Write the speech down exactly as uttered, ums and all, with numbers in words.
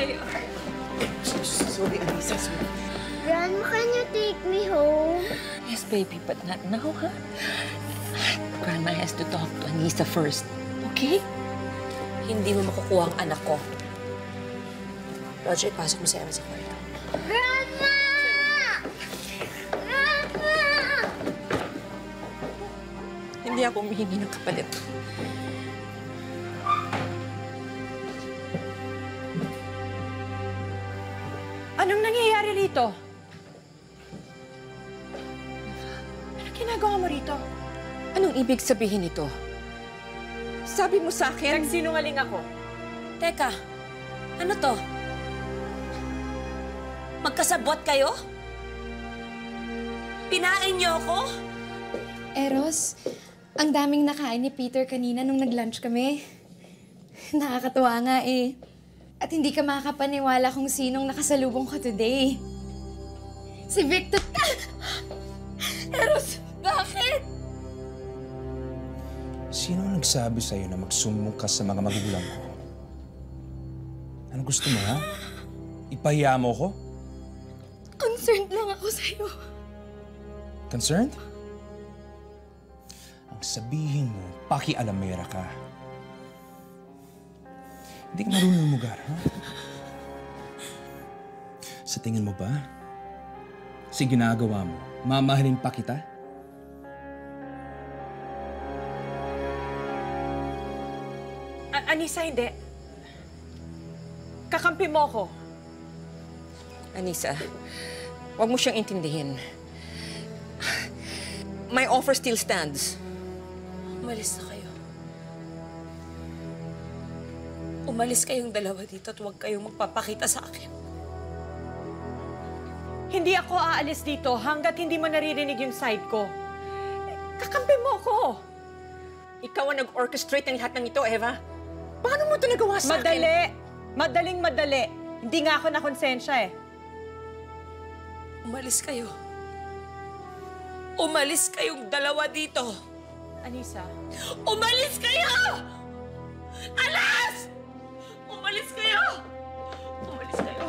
sa'yo. Sorry, Anessa. Sorry. Grandma, can you take me home? Yes, baby, but not now, huh? Grandma has to talk to Anessa first, okay? Hindi mo makukuha ang anak ko. Roger, ipasok mo si Eva sa kwarto. Grandma! Grandma! Hindi ako humihingi ng kapalit. Anong nangyayari rito? Anong ginagawa mo rito? Anong ibig sabihin nito? Sabi mo sa akin... Nagsinungaling ako. Teka, ano to? Magkasabot kayo? Pinain niyo ako? Eros, ang daming nakain ni Peter kanina nung nag-lunch kami. Nakakatuwa nga eh. At hindi ka makakapaniwala kung sinong nakasalubong ko today. Si Victor... Eros, bakit? Sino nagsabi sa'yo na magsumbong ka sa mga magulang ko? Ano gusto mo, ha? Ipahiya mo ko? Concerned lang ako sa'yo. Concerned? Ang sabihin mo, pakialamera ka. Hindi ka marunong lumugar, ha? Sa tingin mo ba, sa ginagawa mo, mamahalin pa kita? A Anessa, hindi. Kakampi mo ko. Anessa, huwag mo siyang intindihin. My offer still stands. Umalis na kayo. Umalis kayong dalawa dito at huwag kayong magpapakita sa akin. Hindi ako aalis dito hanggat hindi mo naririnig yung side ko. Kakampi mo ako! Ikaw ang nag-orchestrate ng lahat ng ito, Eva. Paano mo ito nagawa sa akin? Madali! Madaling madali. Hindi nga ako nakonsensya eh. Umalis kayo. Umalis kayong dalawa dito. Anessa? Umalis kayo! Alas! Umalis kayo! Umalis kayo!